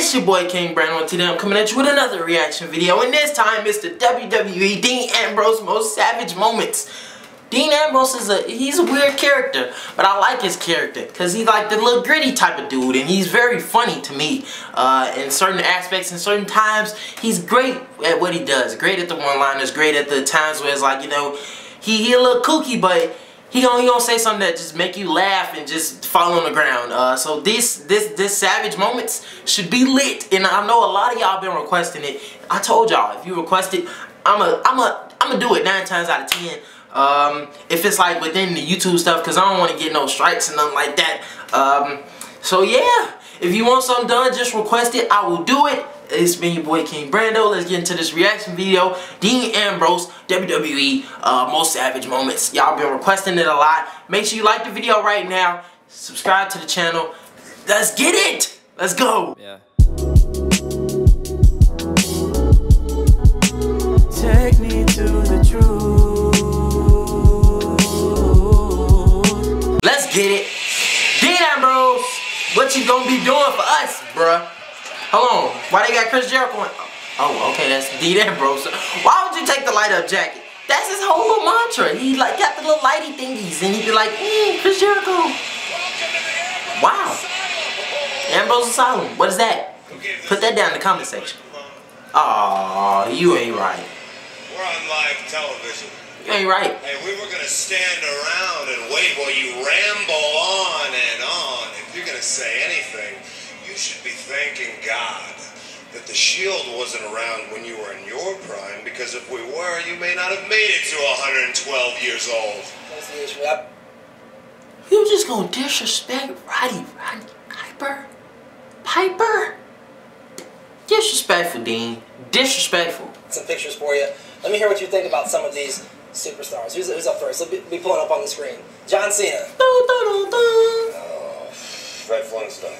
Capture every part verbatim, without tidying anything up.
It's your boy King Brandon. Today I'm coming at you with another reaction video, and this time it's the W W E Dean Ambrose Most Savage Moments. Dean Ambrose is a he's a weird character, but I like his character because he's like the little gritty type of dude, and he's very funny to me. Uh, in certain aspects, in certain times, he's great at what he does. Great at the one-liners. Great at the times where it's like, you know, he he a little kooky, but He gonna, he gonna say something that just make you laugh and just fall on the ground. Uh, so this this this savage moments should be lit, and I know a lot of y'all been requesting it. I told y'all if you request it, I'm a I'm a I'm gonna do it nine times out of ten. Um, if it's like within the YouTube stuff, cause I don't want to get no strikes and nothing like that. Um, so yeah, if you want something done, just request it. I will do it. It's been your boy King Brando. Let's get into this reaction video. Dean Ambrose, W W E uh, Most Savage Moments. Y'all been requesting it a lot. Make sure you like the video right now. Subscribe to the channel. Let's get it. Let's go. Yeah. Take me to the truth. Let's get it. Dean Ambrose, what you gonna be doing for us, bruh? Hold on, why they got Chris Jericho on? Oh, okay, that's Dean Ambrose. Why would you take the light-up jacket? That's his whole little mantra. He like got the little lighty thingies, and he'd be like, mm, Chris Jericho. Wow. Ambrose Asylum, what is that? Put that down in the comment section. Aw, you ain't right. We're on live television. You ain't right. And we were going to stand around and wait while you ramble on and on. If you're going to say anything, you should be thanking God that the Shield wasn't around when you were in your prime, because if we were, you may not have made it to one hundred twelve years old. That's the issue. You just gonna disrespect Roddy, Roddy Piper? Piper? Disrespectful, Dean. Disrespectful. Some pictures for you. Let me hear what you think about some of these superstars. Who's, who's up first? Let me be pulling up on the screen. John Cena. Dun, dun, dun, dun. Oh, Fred Flintstone.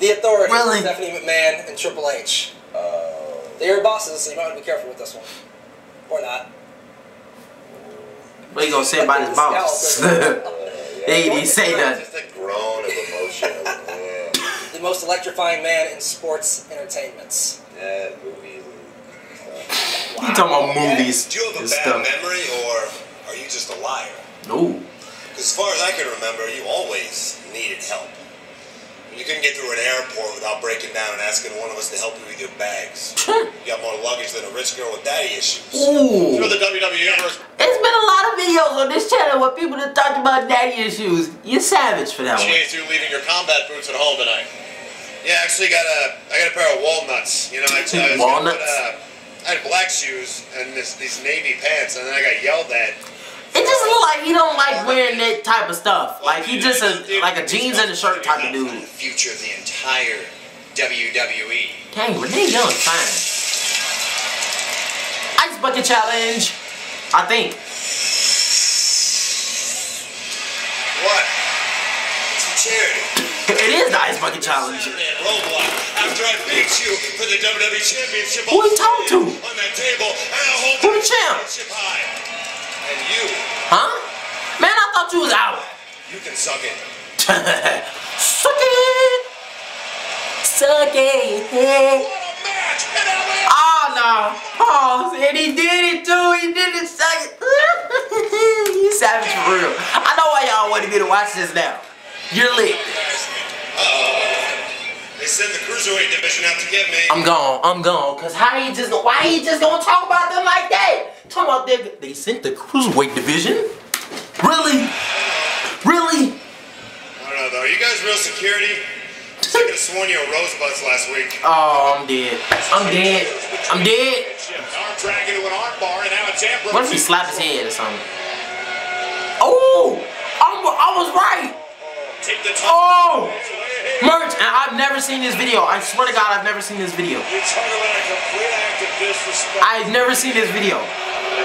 The Authority, really? Stephanie McMahon, and Triple H. Uh, They're your bosses, so you might want to be careful with this one. Or not. What are you going to say about his boss? They didn't say nothing. Just a groan of emotion. Yeah. The most electrifying man in sports entertainment. Yeah, movies. Uh, wow. You talking about movies. Do you have a bad stuff. memory, or are you just a liar? No. As far as I can remember, you always needed help. You couldn't get through an airport without breaking down and asking one of us to help you with your bags. You got more luggage than a rich girl with daddy issues. Ooh. You know the W W E universe. It's been a lot of videos on this channel where people have talked about daddy issues. You're savage for that one. Cheers, you're leaving your combat boots at home tonight. Yeah, I actually got a, I got a pair of walnuts. You know, I, I, was walnuts? Put, uh, I had black shoes and this, these navy pants, and then I got yelled at. It just look like he don't like wearing that type of stuff. Like he just a, like a jeans and a shirt type of dude. The future of the entire W W E. Dang, Renee Young, fine. Ice bucket challenge, I think. What? It's a charity. It is the ice bucket challenge. After I beat you for the W W E championship, who he talking to? On that table, who the champ? And you. Huh? Man, I thought you was out. You can suck it. Suck it. Suck it. What a match. Oh, no. Pause. And he did it, too. He did it. Suck it. You savage for real. I know why y'all want to be to watch this now. You're lit. Uh-oh. They sent the Cruiserweight division out to get me. I'm gone. I'm gone. Because how you just, why you just going to talk about them like that? Talking about they, they sent the Cruiserweight division? Really? Really? I don't know though. Are you guys real security? I could have sworn you were rosebuds last week. Oh, I'm dead. I'm dead. I'm dead. Arm drag into an arm bar, and now it's Ambrose. What if he slapped his head or something? Oh! I, I was right! Take the oh! Merch! And I've never seen this video. I swear to God, I've never seen this video. I've never seen this video. He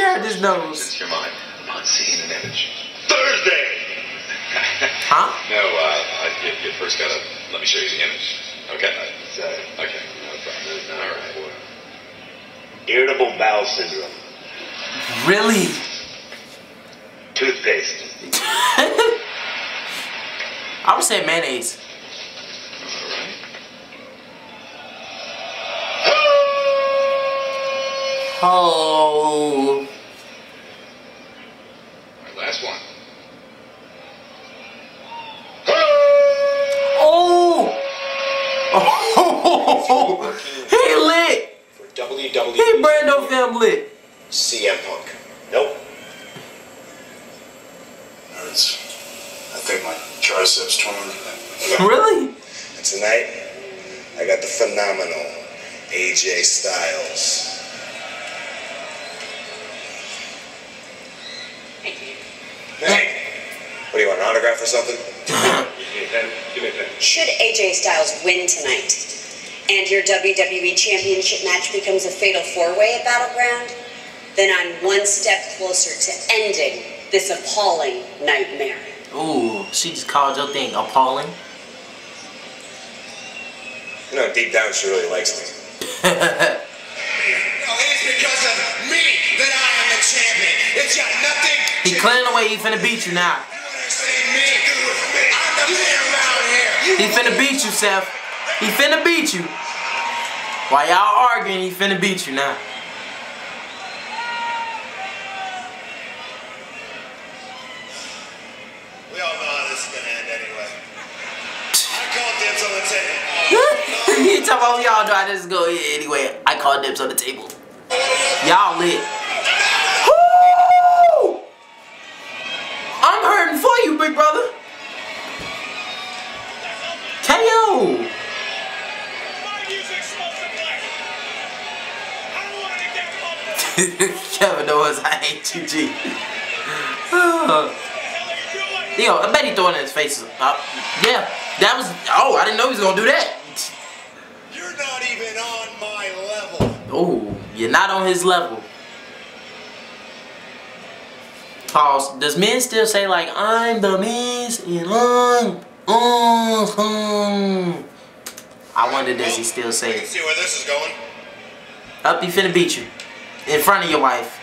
grabbed his nose. Your mind. I'm not seeing an image. Thursday. Huh? No. Uh, you, you first gotta let me show you the image. Okay. Uh, okay. No problem. All right. Irritable bowel syndrome. really? Toothpaste. I would say mayonnaise. Oh. All right, last one. Oh. Oh. He lit. For W W E. He brand new film lit. C M Punk. Nope. Hurts. I think my triceps torn. Really? Tonight, I got the phenomenal A J Styles. Thank you. Hey, what do you want, an autograph or something? Should A J Styles win tonight, and your W W E Championship match becomes a fatal four-way at Battleground, then I'm one step closer to ending this appalling nightmare. Ooh, she just called your thing appalling. You know, deep down she really likes me. No, it's because of me that I am the champion. It's got nothing. He clearing away, he finna beat you now. He finna beat you, Seth. He finna beat you. While y'all arguing, he finna beat you now. You talking about y'all try to just go yeah, anyway. I call dibs on the table. Y'all lit. Woo! I'm hurting for you, big brother. K O. Kevin Owens, I hate you, G. Yo, I bet he throwing in his face. Uh, yeah, that was. Oh, I didn't know he was gonna do that. You're not even on my level. Oh, you're not on his level. Pause. Does Miz still say like I'm the Miz and I'm um? I wonder does he still say it? See where this is going. Up, he finna beat you in front of your wife.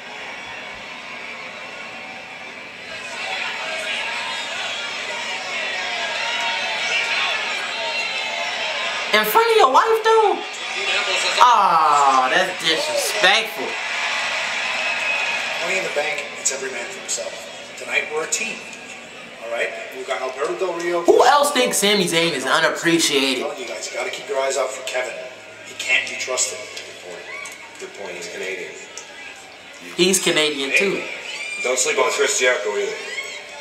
In front of your wife, though? Ah, oh, that's disrespectful. Money in the Bank, it's every man for himself. Tonight, we're a team. Alright? We've got Alberto Del Rio. Who else thinks Sami Zayn is unappreciated? I'm telling you guys, you gotta keep your eyes out for Kevin. He can't be trusted. Good point. Good point. He's Canadian. He's Canadian, too. Don't sleep on Chris Jericho either.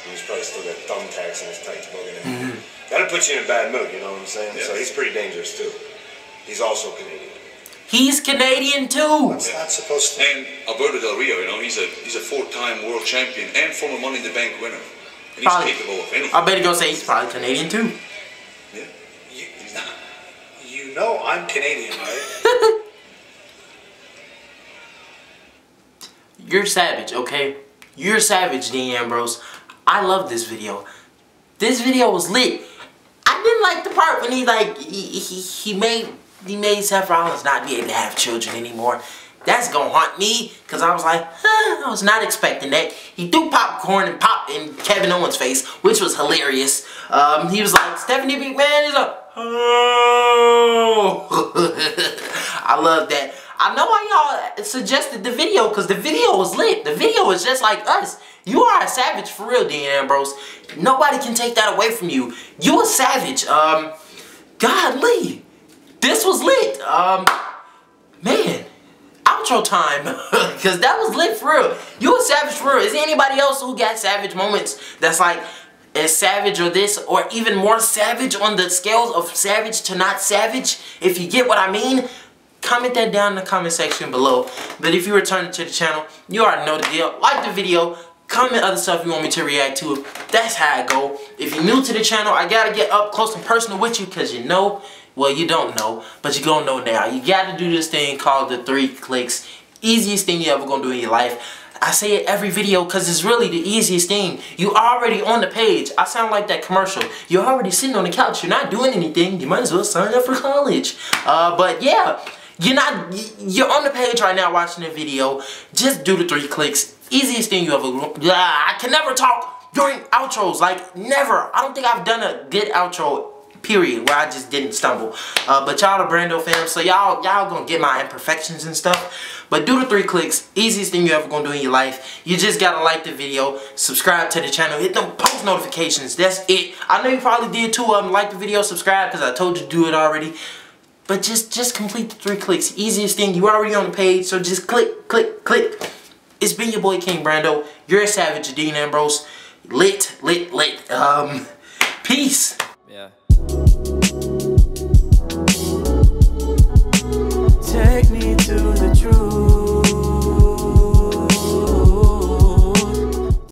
He's probably still got thumbtacks in his tights bugging him. Mm-hmm. That'll put you in a bad mood, you know what I'm saying? Yes. So he's pretty dangerous too. He's also Canadian. He's Canadian too. That's not supposed to. And Alberto Del Rio, you know, he's a he's a four-time world champion and former Money in the Bank winner. And he's probably capable of anything. I bet he gonna say he's probably Canadian too. Yeah, you, he's not. You know I'm Canadian, right? You're savage, okay? You're savage, Dean Ambrose. I love this video. This video was lit. I didn't like the part when he like he, he he made he made Seth Rollins not be able to have children anymore. That's gonna haunt me because I was like, huh, I was not expecting that. He threw popcorn and popped in Kevin Owens' face, which was hilarious. Um, he was like, Stephanie McMahon is a oh. I love that. I know why y'all suggested the video because the video was lit. The video was just like us. You are a savage for real, Dean Ambrose. Nobody can take that away from you. You a savage. Um, Godly. This was lit. Um, man. Outro time. Because that was lit for real. You a savage for real. Is there anybody else who got savage moments that's like as savage or this or even more savage on the scales of savage to not savage? If you get what I mean. Comment that down in the comment section below. But if you return to the channel, you already know the deal. Like the video, comment other stuff you want me to react to. That's how I go. If you're new to the channel, I gotta get up close and personal with you because you know, well, you don't know, but you're gonna know now. You gotta do this thing called the three clicks. Easiest thing you ever gonna do in your life. I say it every video because it's really the easiest thing. You already on the page. I sound like that commercial. You're already sitting on the couch. You're not doing anything. You might as well sign up for college. Uh, but yeah. You're not, you're on the page right now watching the video. Just do the three clicks. easiest thing you ever grew up. Yeah, I can never talk during outros. Like, never. I don't think I've done a good outro, period, where I just didn't stumble. Uh, but y'all the Brando fam, so y'all y'all gonna get my imperfections and stuff. But do the three clicks. Easiest thing you ever gonna do in your life. You just gotta like the video, subscribe to the channel, hit them post notifications. That's it. I know you probably did two of them. Like the video, subscribe, because I told you to do it already. But just, just complete the three clicks. Easiest thing. You already on the page, so just click, click, click. It's been your boy King Brando. You're a savage, Dean Ambrose. Lit, lit, lit. Um, peace. Yeah.